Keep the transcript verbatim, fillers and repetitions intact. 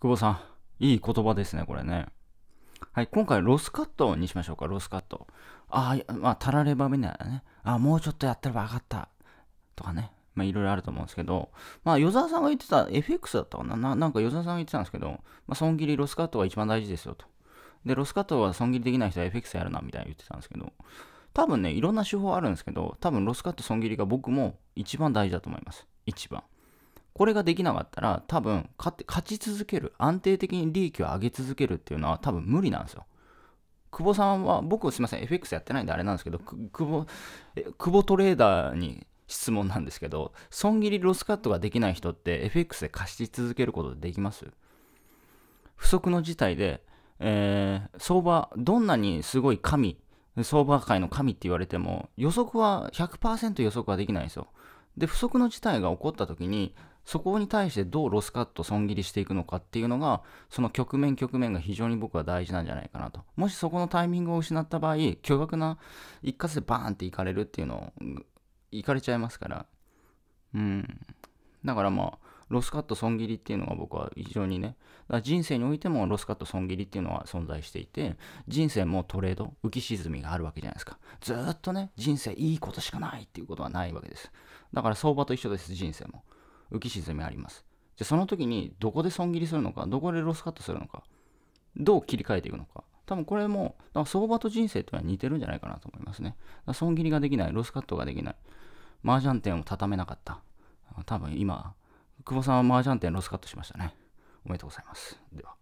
久保さん、いい言葉ですね、これね。はい、今回、ロスカットにしましょうか、ロスカット。ああ、まあ、たらればみたいなね。ああ、もうちょっとやってれば上がった。とかね。まあ、いろいろあると思うんですけど、まあ、与沢さんが言ってた、エフエックス だったかな。な, なんか、与沢さんが言ってたんですけど、まあ、損切り、ロスカットが一番大事ですよと。で、ロスカットは損切りできない人は エフエックス やるな、みたいな言ってたんですけど、多分ね、いろんな手法あるんですけど、多分ロスカット損切りが僕も一番大事だと思います。一番。これができなかったら、多分勝って、勝ち続ける、安定的に利益を上げ続けるっていうのは多分無理なんですよ。久保さんは、僕すいません、エフエックス やってないんであれなんですけど、久保、久保トレーダーに質問なんですけど、損切りロスカットができない人って エフエックス で貸し続けることできます？不測の事態で、えー、相場、どんなにすごい神、相場界の神って言われても、予測は ひゃくパーセント 予測はできないんですよ。で、不測の事態が起こった時に、そこに対してどうロスカット損切りしていくのかっていうのが、その局面局面が非常に僕は大事なんじゃないかなと。もしそこのタイミングを失った場合、巨額な一括でバーンっていかれるっていうのを、いかれちゃいますから。うん。だからまあ、ロスカット損切りっていうのが僕は非常にね、だから人生においてもロスカット損切りっていうのは存在していて、人生もトレード、浮き沈みがあるわけじゃないですか。ずーっとね、人生いいことしかないっていうことはないわけです。だから相場と一緒です、人生も。浮き沈みあります。じゃあその時にどこで損切りするのか、どこでロスカットするのか、どう切り替えていくのか。多分これも、だから相場と人生っていうのは似てるんじゃないかなと思いますね。だから損切りができない、ロスカットができない、麻雀店を畳めなかった。多分今、久保さんは麻雀店ロスカットしましたね。おめでとうございます。では。